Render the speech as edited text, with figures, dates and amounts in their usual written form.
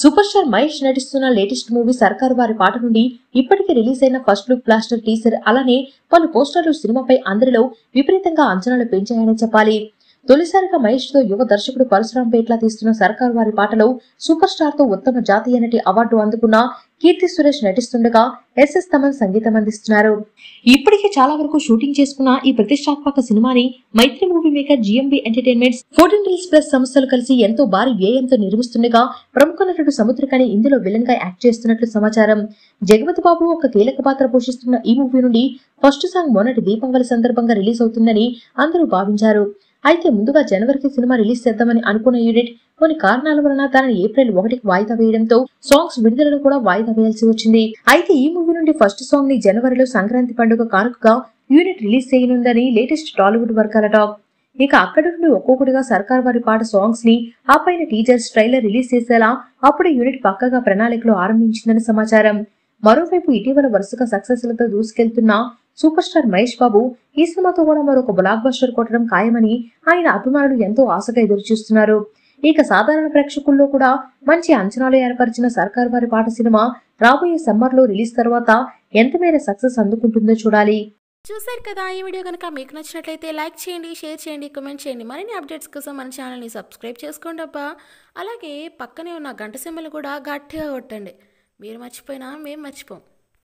Super star Mahesh నటిస్తున్న latest movie సర్కార్ వారి పాట నుండి ఇప్పటికే రిలీజ్ అయిన ఫస్ట్ లుక్ బ్లాస్టర్ టీజర్ అలానే పలు పోస్టర్లు సినిమాపై అందరిలో విపరీతంగా అంచనాలు పెంచాయని చెప్పాలి। తొలిసారిగా మహేష్ తో యువ దర్శకుడు పరశురాం పేట్ల తీస్తున్న సర్కార్ వారి పాటలో సూపర్ స్టార్ తో ఉత్తమ జాతీయ నటి అవార్డు అందుకున్న కీర్తి సురేష్ నటిస్తుండగా ఎస్ఎస్ తమన్ సంగీతం అందిస్తున్నారు। ఇప్పటికే చాలా వరకు షూటింగ్ చేసుకున్న ఈ ప్రతిష్టాత్మక సినిమాని Mythri movie maker GMB Entertainments 14 Reels Plus సంస్థలు కలిసి ఎంతో భారీ వ్యయంతో నిర్మిస్తుండగా ప్రముఖ నటుడు సముద్రకని ఇందులో విలన్ గా యాక్ట్ చేస్తున్నట్లు సమాచారం। జగపతి బాబు ఒక కీలక పాత్ర పోషిస్తున్న ఈ మూవీ నుండి ఫస్ట్ సాంగ్ మొన్నటి దీపావళి సందర్భంగా రిలీజ్ అవుతుందని అందరూ భావించారు। అయితే ముందుగా జనవరికి సినిమా రిలీజ్ చేద్దామని అనుకున్న యూనిట్ కొన్ని కారణాల వలన దానిని ఏప్రిల్ 1కి వాయిదా వేయడంతో సాంగ్స్ విడుదలను కూడా వాయిదా వేయాల్సి వచ్చింది। అయితే ఈ మూవీ నుండి ఫస్ట్ సాంగ్ ని జనవరిలో సంక్రాంతి పండుగ కానుకగా యూనిట్ రిలీజ్ చేయనుందని లేటెస్ట్ టాలీవుడ్ వర్గాల టాక్। ఇక అక్కడి నుండి ఒక్కొక్కటిగా సర్కార్ వారి పాట సాంగ్స్ ని ఆ పైన టీజర్స్ ట్రైలర్ రిలీజ్ చేసేలా అప్పుడు యూనిట్ పక్కగా ప్రణాళికలు ఆరంభించిందని సమాచారం। మరోవైపు ఇటీవల వరుసగా సక్సెస్లతో దూసుకెళ్తున్న సూపర్ స్టార్ మహేష్ బాబు ఈ సినిమాతో కూడా మరొక బ్లాక్ బస్టర్ కొట్టడం ఖాయమని ఆయన అభిమానులు ఎంతో ఆశగా ఎదురుచూస్తున్నారు। ఇక సాధారణ ప్రేక్షకుల్లో కూడా మంచి అంచనాలు ఏర్పరిచిన సర్కార్ వారి పాట సినిమా రాబోయే సమ్మర్ లో రిలీజ్ తర్వాత ఎంతమేర సక్సెస్ అందుకుంటుందో చూడాలి। చూశారు కదా, ఈ వీడియో కనుక మీకు నచ్చినట్లయితే లైక్ చేయండి, షేర్ చేయండి, కామెంట్ చేయండి। మరిన్ని అప్డేట్స్ కోసం మన ఛానల్ని సబ్స్క్రైబ్ చేసుకోండి అబ్బా, అలాగే పక్కనే ఉన్న గంట సింబల్ కూడా గట్టిగా కొట్టండి। మీరు మర్చిపోయినా మేము మర్చిపోం।